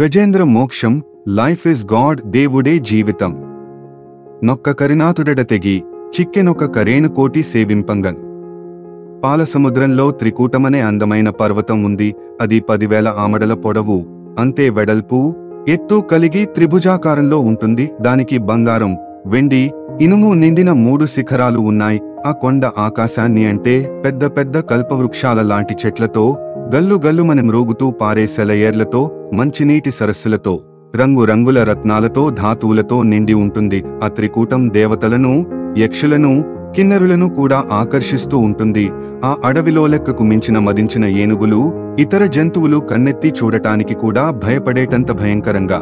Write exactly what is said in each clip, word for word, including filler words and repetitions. గజేంద్ర మోక్షం life is God దేవుడే జీవితం నొక్క కరినాతుడడ తెగి చిక్కెనొక కరేను కోటి సేవింపంగన్. పాల సముద్రంలో త్రికూటమనే అందమైన పర్వతం ఉంది. అది పదివేల ఆమడల పొడవు, అంతే వెడల్పు, ఎత్తు కలిగి త్రిభుజాకారంలో ఉంటుంది. దానికి బంగారం, వెండి, ఇనుము నిండిన మూడు శిఖరాలు ఉన్నాయి. ఆ కొండ ఆకాశాన్ని అంటే పెద్ద పెద్ద కల్పవృక్షాల లాంటి చెట్లతో, గల్లు గల్లుమని మ్రోగుతూ పారే సెలయేర్లతో, మంచినీటి సరస్సులతో, రంగు రంగుల రత్నాలతో, ధాతువులతో నిండి ఉంటుంది. ఆ త్రికూటం దేవతలను, యక్షులను, కిన్నరులను కూడా ఆకర్షిస్తూ ఉంటుంది. ఆ అడవిలో లెక్కకు మించిన మదించిన ఏనుగులు, ఇతర జంతువులు కన్నెత్తి చూడటానికి కూడా భయపడేటంత భయంకరంగా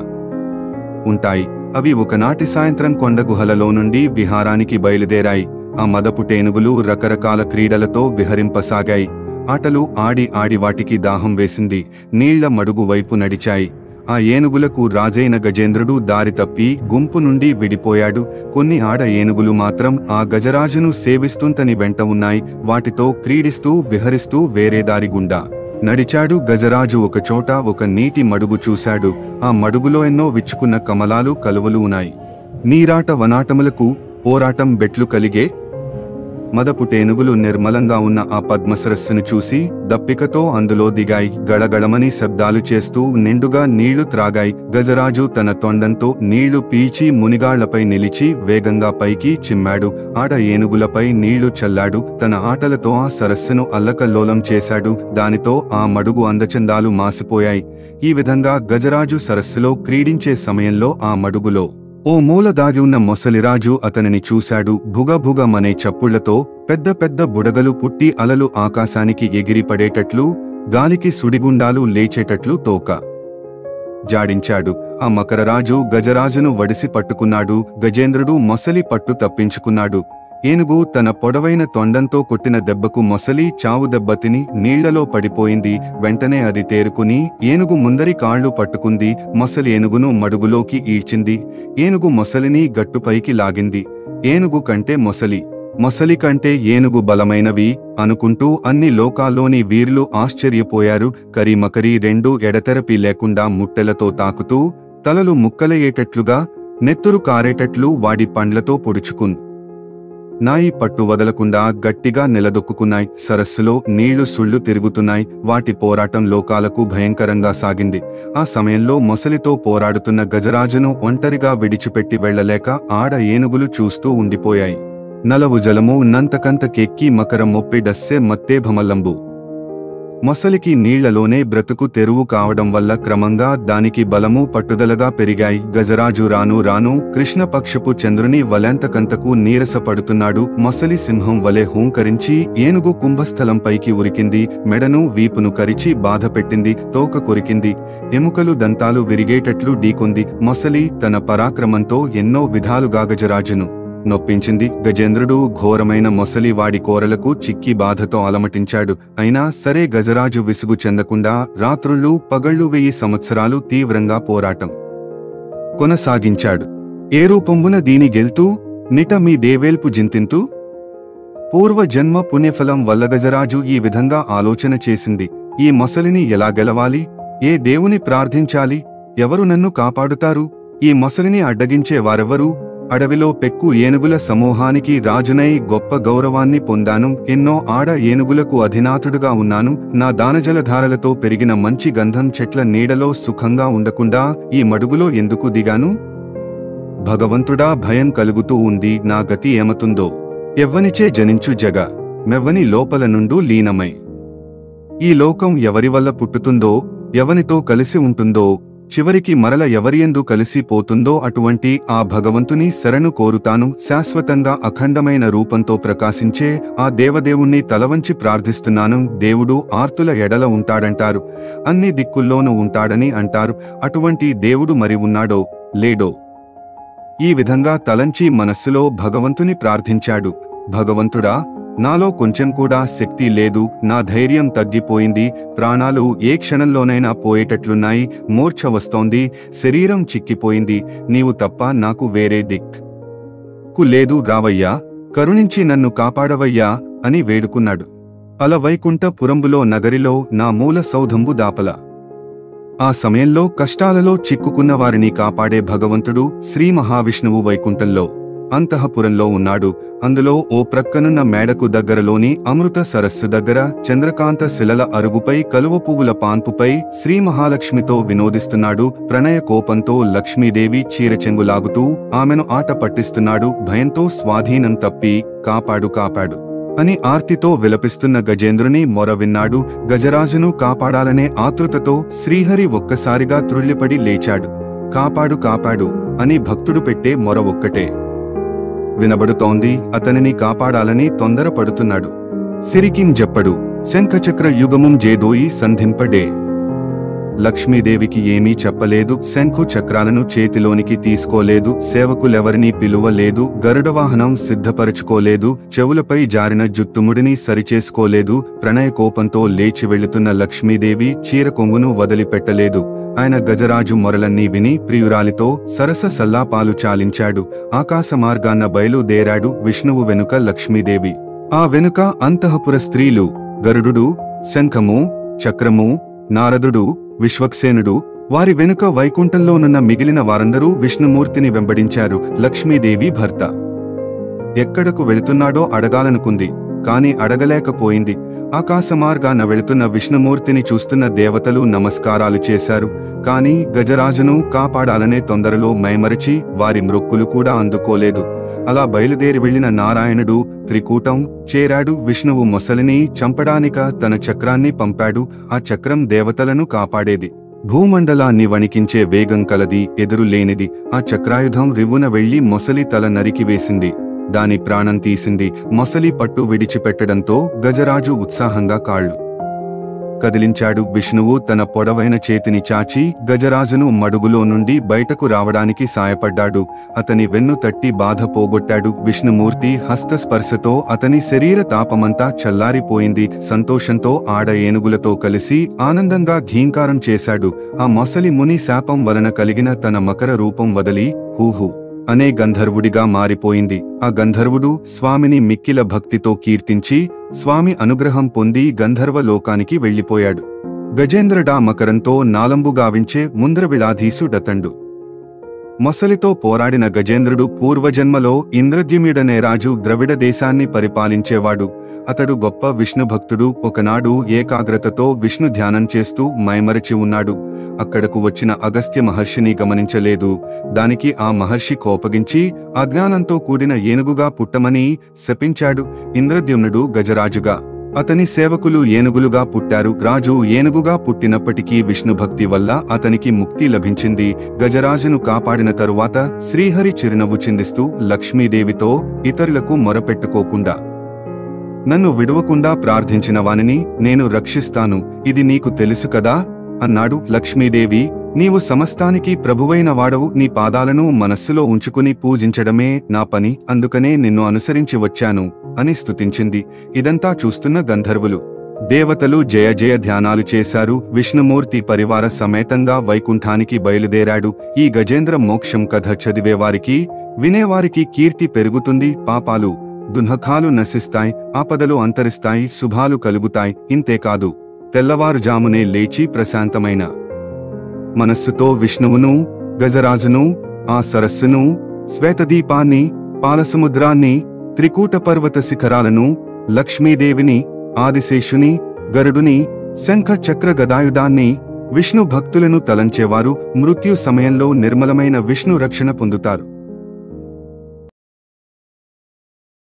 ఉంటాయి. అవి ఒకనాటి సాయంత్రం కొండ గుహలలో నుండి విహారానికి బయలుదేరాయి. ఆ మదపుటేనుగులు రకరకాల క్రీడలతో విహరింపసాగాయి. ఆటలు ఆడి ఆడి వాటికి దాహం వేసింది. నీళ్ల మడుగు వైపు నడిచాయి. ఆ ఏనుగులకు రాజైన గజేంద్రుడు దారి తప్పి గుంపు నుండి విడిపోయాడు. కొన్ని ఆడ ఏనుగులు మాత్రం ఆ గజరాజును సేవిస్తుంతని వెంట ఉన్నాయి. వాటితో క్రీడిస్తూ విహరిస్తూ వేరే దారి గుండా నడిచాడు. గజరాజు ఒకచోట ఒక నీటి మడుగు చూశాడు. ఆ మడుగులో ఎన్నో విచ్చుకున్న కమలాలు, కలువలు ఉన్నాయి. నీరాట వనాటములకు పోరాటం బెట్లు కలిగే మదపుటేనుగులు నిర్మలంగా ఉన్న ఆ పద్మసరస్సును చూసి దప్పికతో అందులో దిగాయి. గడగడమని శబ్దాలు చేస్తూ నిండుగా నీళ్లు త్రాగాయి. గజరాజు తన తొండంతో నీళ్లు పీచి మునిగాళ్లపై నిలిచి వేగంగా పైకి చిమ్మాడు. ఆట ఏనుగులపై నీళ్లు చల్లాడు. తన ఆటలతో ఆ సరస్సును అల్లకల్లోలం చేశాడు. దానితో ఆ మడుగు అందచందాలు మాసిపోయాయి. ఈ విధంగా గజరాజు సరస్సులో క్రీడించే సమయంలో ఆ మడుగులో ఓ మూల దాగి ఉన్న మొసలిరాజు అతనిని చూశాడు. భుగభుగమనే చప్పుళ్లతో పెద్ద పెద్ద బుడగలు పుట్టి అలలు ఆకాశానికి ఎగిరిపడేటట్లు, గాలికి సుడిగుండాలు లేచేటట్లు తోక జాడించాడు. ఆ మకరరాజు గజరాజును వడిసి పట్టుకున్నాడు. గజేంద్రుడు మొసలి పట్టు తప్పించుకున్నాడు. ఏనుగు తన పొడవైన తొండంతో కొట్టిన దెబ్బకు మొసలి చావు దెబ్బతిని నీళ్లలో పడిపోయింది. వెంటనే అది తేరుకుని ఏనుగు ముందరి కాళ్లు పట్టుకుంది. మొసలి ఏనుగును మడుగులోకి ఈడ్చింది. ఏనుగు మొసలిని గట్టుపైకి లాగింది. ఏనుగు కంటే మొసలి, మొసలి కంటే ఏనుగు బలమైనవి అనుకుంటూ అన్ని లోకాల్లోని వీరులు ఆశ్చర్యపోయారు. కరీమకరీ రెండూ ఎడతెరపి లేకుండా ముట్టెలతో తాకుతూ, తలలు ముక్కలయ్యేటట్లుగా, నెత్తురు కారేటట్లు వాడి పండ్లతో పొడుచుకుంది. నాయి పట్టు వదలకుండా గట్టిగా నిలదొక్కున్నాయి. సరస్సులో నీళ్లు సుళ్లు తిరుగుతున్నాయి. వాటి పోరాటం లోకాలకు భయంకరంగా సాగింది. ఆ సమయంలో మొసలితో పోరాడుతున్న గజరాజును ఒంటరిగా విడిచిపెట్టి వెళ్లలేక ఆడ ఏనుగులు చూస్తూ ఉండిపోయాయి. నలవు జలము నంతకంతకెక్కి మకర మొప్పి డస్సే మత్తే భమల్లంబు. మొసలికి నీళ్లలోనే బ్రతుకు తెరువు కావడం వల్ల క్రమంగా దానికి బలము పట్టుదలగా పెరిగాయి. గజరాజు రాను రాను కృష్ణపక్షపు చంద్రుని వలెంతకంతకు నీరసపడుతున్నాడు. మొసలి సింహం వలె హూంకరించి ఏనుగు కుంభస్థలంపైకి ఉరికింది. మెడను వీపును కరిచి బాధ పెట్టింది. తోక కొరికింది. ఎముకలు దంతాలు విరిగేటట్లు ఢీకొంది. మొసలి తన పరాక్రమంతో ఎన్నో విధాలుగా గజరాజును నొప్పించింది. గజేంద్రుడు ఘోరమైన మొసలి వాడి కోరలకు చిక్కి బాధతో అలమటించాడు. అయినా సరే గజరాజు విసుగు చెందకుండా రాత్రుళ్ళు పగళ్ళు వెయ్యి సంవత్సరాలు తీవ్రంగా పోరాటం కొనసాగించాడు. ఏరు పొంబున దీని గెల్తూ నిట మీ దేవేల్పు జింతింతూ. పూర్వ జన్మ పుణ్యఫలం వల్ల గజరాజు ఈ విధంగా ఆలోచన చేసింది. ఈ మొసలిని ఎలా గెలవాలి? ఏ దేవుని ప్రార్థించాలి? ఎవరు నన్ను కాపాడుతారు? ఈ మొసలిని అడ్డగించే వారెవరు? అడవిలో పెక్కు ఏనుగుల సమూహానికి రాజునై గొప్ప గౌరవాన్ని పొందాను. ఎన్నో ఆడ ఏనుగులకు అధినాథుడుగా ఉన్నాను. నా దానజలధారలతో పెరిగిన మంచి గంధం చెట్ల నీడలో సుఖంగా ఉండకుండా ఈ మడుగులో ఎందుకు దిగాను? భగవంతుడా, భయం కలుగుతూ ఉంది. నా గతి ఏమతుందో? ఎవ్వనిచే జనించు జగ, మెవ్వని లోపల నుండు లీనమై ఈ లోకం ఎవరి వల్ల పుట్టుతుందో, ఎవనితో కలిసి ఉంటుందో, చివరికి మరల ఎవరియందు కలిసిపోతుందో అటువంటి ఆ భగవంతుని శరణు కోరుతాను. శాశ్వతంగా అఖండమైన రూపంతో ప్రకాశించే ఆ దేవదేవుణ్ణి తలవంచి ప్రార్థిస్తున్నాను. దేవుడు ఆర్తుల ఎడల ఉంటాడంటారు. అన్ని దిక్కుల్లోనూ ఉంటాడని అంటారు. అటువంటి దేవుడు మరి ఉన్నాడో లేడో? ఈ విధంగా తలంచి మనస్సులో భగవంతుని ప్రార్థించాడు. భగవంతుడా, నాలో కొంచెం కూడా శక్తి లేదు. నా ధైర్యం తగ్గిపోయింది. ప్రాణాలు ఏ క్షణంలోనైనా పోయేటట్లున్నాయి. మూర్ఛ వస్తోంది. శరీరం చిక్కిపోయింది. నీవు తప్ప నాకు వేరే దిక్కు లేదు. రావయ్యా, కరుణించి నన్ను కాపాడవయ్యా అని వేడుకున్నాడు. అల వైకుంఠ పురంబులో నగరిలో నా మూల సౌధంబు దాపల ఆ సమయంలో కష్టాలలో చిక్కుకున్న వారిని కాపాడే భగవంతుడు శ్రీ మహావిష్ణువు వైకుంఠంలో అంతఃపురంలో ఉన్నాడు. అందులో ఓ ప్రక్కనున్న మేడకు దగ్గరలోని అమృత సరస్సు దగ్గర చంద్రకాంత శిలల అరుగుపై కలువ పువ్వుల పాన్పుపై శ్రీ మహాలక్ష్మితో వినోదిస్తున్నాడు. ప్రణయ కోపంతో లక్ష్మీదేవి చీరచెంగులాగుతూ ఆమెను ఆట పట్టిస్తున్నాడు. భయంతో స్వాధీనం తప్పి కాపాడు కాపాడు అని ఆర్తితో విలపిస్తున్న గజేంద్రుని మొర విన్నాడు. గజరాజును కాపాడాలనే ఆతృతతో శ్రీహరి ఒక్కసారిగా త్రుళ్ళిపడి లేచాడు. కాపాడు కాపాడు అని భక్తుడు పెట్టే మొర ఒక్కటే వినబడుతోంది. అతనిని కాపాడాలని తొందరపడుతున్నాడు. సిరికిం జప్పడు శంఖచక్ర యుగముం జేదోయి సంధింపడే. లక్ష్మీదేవికి ఏమీ చెప్పలేదు. శంఖు చక్రాలను చేతిలోనికి తీసుకోలేదు. సేవకులెవరినీ పిలువలేదు. గరుడవాహనం సిద్ధపరచుకోలేదు. చెవులపై జారిన జుత్తుముడిని సరిచేసుకోలేదు. ప్రణయ కోపంతో లేచి వెళుతున్న లక్ష్మీదేవి చీర కొంగును వదిలిపెట్టలేదు. ఆయన గజరాజు మొరలన్నీ విని ప్రియురాలితో సరస సల్లాపాలు చాలించాడు. ఆకాశ మార్గాన్న బయలుదేరాడు. విష్ణువు వెనుక లక్ష్మీదేవి, ఆ వెనుక అంతఃపుర స్త్రీలు, గరుడు, శంఖము, చక్రము, నారదుడు, విశ్వక్సేనుడు. వారి వెనుక వైకుంఠంలోనున్న మిగిలిన వారందరూ విష్ణుమూర్తిని వెంబడించారు. లక్ష్మీదేవి భర్త ఎక్కడకు వెళుతున్నాడో అడగాలనుకుంది, కాని అడగలేకపోయింది. ఆకాశమార్గాన వెళుతున్న విష్ణుమూర్తిని చూస్తున్న దేవతలు నమస్కారాలు చేశారు. కాని గజరాజును కాపాడాలనే తొందరలో మైమరచి వారి మ్రొక్కులు కూడా అందుకోలేదు. అలా బయలుదేరి వెళ్లిన నారాయణుడు త్రికూటం చేరాడు. విష్ణువు మొసలిని చంపడానిక తన చక్రాన్ని పంపాడు. ఆ చక్రం దేవతలను కాపాడేది. భూమండలాన్ని వణికించే వేగం కలది, ఎదురులేనిది. ఆ చక్రాయుధం రివ్వున వెళ్లి మొసలి తల నరికివేసింది, దాని ప్రాణం తీసింది. మొసలి పట్టు విడిచిపెట్టడంతో గజరాజు ఉత్సాహంగా కాళ్ళు కదిలించాడు. విష్ణువు తన పొడవైన చేతిని చాచి గజరాజును మడుగులో నుండి బయటకు రావడానికి సాయపడ్డాడు. అతని వెన్ను తట్టి బాధ పోగొట్టాడు. విష్ణుమూర్తి హస్తస్పర్శతో అతని శరీర తాపమంతా చల్లారిపోయింది. సంతోషంతో ఆడ ఏనుగులతో కలిసి ఆనందంగా ఘీంకారం చేశాడు. ఆ మొసలి ముని శాపం వలన కలిగిన తన మకర రూపం వదలి హూహూ అనే గంధర్వుడిగా మారిపోయింది. ఆ గంధర్వుడు స్వామిని మిక్కిల భక్తితో కీర్తించి స్వామి అనుగ్రహం పొంది గంధర్వ లోకానికి వెళ్ళిపోయాడు. గజేంద్రడా మకరంతో నాలంబు గావించే ముంద్రవిలాధీసుడతండు. మొసలితో పోరాడిన గజేంద్రుడు పూర్వజన్మలో ఇంద్రద్యుమ్యుడనే రాజు ద్రవిడ దేశాన్ని పరిపాలించేవాడు. అతడు గొప్ప విష్ణుభక్తుడు. ఒకనాడు ఏకాగ్రతతో విష్ణు ధ్యానం చేస్తూ మైమరచి ఉన్నాడు. అక్కడకు వచ్చిన అగస్త్య మహర్షిని గమనించలేదు. దానికి ఆ మహర్షి కోపగించి అజ్ఞానంతో కూడిన ఏనుగుగా పుట్టమని శపించాడు. ఇంద్రద్యుమ్నుడు గజరాజుగా, అతని సేవకులు ఏనుగులుగా పుట్టారు. రాజు ఏనుగుగా పుట్టినప్పటికీ విష్ణుభక్తి వల్ల అతనికి ముక్తి లభించింది. గజరాజును కాపాడిన తరువాత శ్రీహరి చిరునవ్వు చిందిస్తూ లక్ష్మీదేవితో, ఇతరులకు మొరపెట్టుకోకుండా నన్ను విడువకుండా ప్రార్థించిన వానిని నేను రక్షిస్తాను, ఇది నీకు తెలుసు కదా అన్నాడు. లక్ష్మీదేవి, నీవు సమస్తానికి ప్రభువైన వాడవు. నీ పాదాలను మనస్సులో ఉంచుకుని పూజించడమే నా పని, అందుకనే నిన్ను అనుసరించి వచ్చాను అని స్తుతించింది. ఇదంతా చూస్తున్న గంధర్వులు దేవతలు జయ జయ ధ్యానాలు చేశారు. విష్ణుమూర్తి పరివార సమేతంగా వైకుంఠానికి బయలుదేరాడు. ఈ గజేంద్ర మోక్షం కథ చదివేవారికి వినేవారికి కీర్తి పెరుగుతుంది. పాపాలు దుఃఖాలు నశిస్తాయి, ఆపదలు అంతరిస్తాయి, శుభాలు కలుగుతాయి. ఇంతేకాదు, తెల్లవారుజామునే లేచి ప్రశాంతమైన మనస్సుతో విష్ణువును, గజరాజును, ఆ సరస్సును, శ్వేతదీపాన్ని, పాలసముద్రాన్ని, త్రికూట పర్వత శిఖరాలను, లక్ష్మీదేవిని, ఆదిశేషుని, గరుడుని, శంఖ చక్ర గదాయుధాన్ని, విష్ణు భక్తులను తలంచేవారు మృత్యు సమయంలో నిర్మలమైన విష్ణు రక్షణ పొందుతారు.